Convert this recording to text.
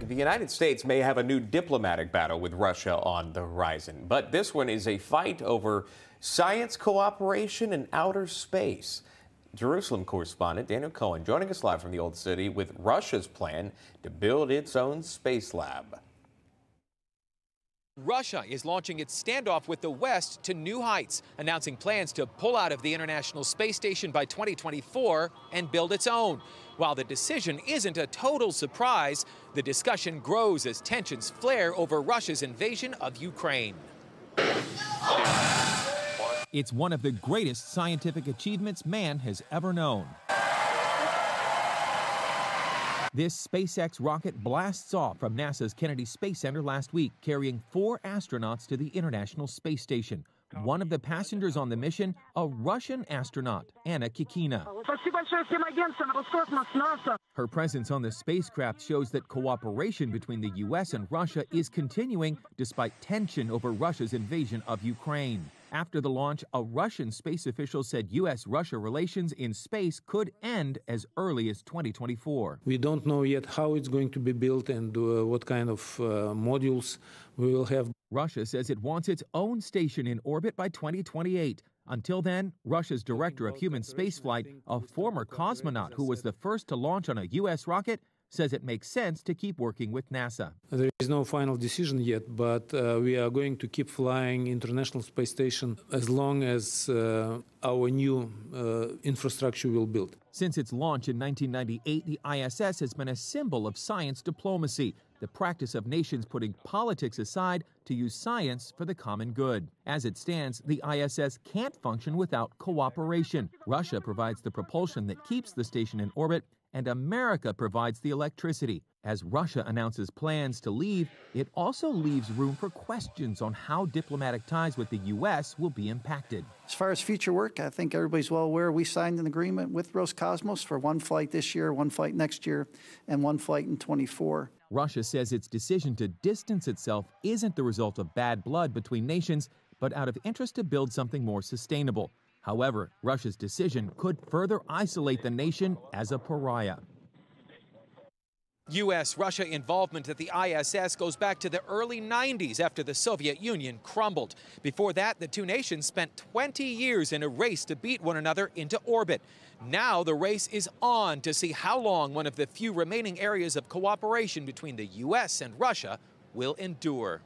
The United States may have a new diplomatic battle with Russia on the horizon, but this one is a fight over science cooperation in outer space. Jerusalem correspondent Daniel Cohen joining us live from the Old City with Russia's plan to build its own space lab. Russia is launching its standoff with the West to new heights, announcing plans to pull out of the International Space Station by 2024 and build its own. While the decision isn't a total surprise, the discussion grows as tensions flare over Russia's invasion of Ukraine. It's one of the greatest scientific achievements man has ever known. This SpaceX rocket blasts off from NASA's Kennedy Space Center last week, carrying 4 astronauts to the International Space Station. One of the passengers on the mission, a Russian astronaut, Anna Kikina. Her presence on the spacecraft shows that cooperation between the U.S. and Russia is continuing despite tension over Russia's invasion of Ukraine. After the launch, a Russian space official said U.S.-Russia relations in space could end as early as 2024. We don't know yet how it's going to be built and what kind of modules we will have. Russia says it wants its own station in orbit by 2028. Until then, Russia's director of human spaceflight, a former cosmonaut who was the first to launch on a U.S. rocket, says it makes sense to keep working with NASA. There is no final decision yet, but we are going to keep flying International Space Station as long as our new infrastructure will build. Since its launch in 1998, the ISS has been a symbol of science diplomacy, the practice of nations putting politics aside to use science for the common good. As it stands, the ISS can't function without cooperation. Russia provides the propulsion that keeps the station in orbit, and America provides the electricity. As Russia announces plans to leave, it also leaves room for questions on how diplomatic ties with the U.S. will be impacted. As far as future work, I think everybody's well aware we signed an agreement with Roscosmos for 1 flight this year, 1 flight next year, and 1 flight in 2024. Russia says its decision to distance itself isn't the result of bad blood between nations, but out of interest to build something more sustainable. However, Russia's decision could further isolate the nation as a pariah. U.S.-Russia involvement at the ISS goes back to the early 90s after the Soviet Union crumbled. Before that, the two nations spent 20 years in a race to beat one another into orbit. Now the race is on to see how long one of the few remaining areas of cooperation between the U.S. and Russia will endure.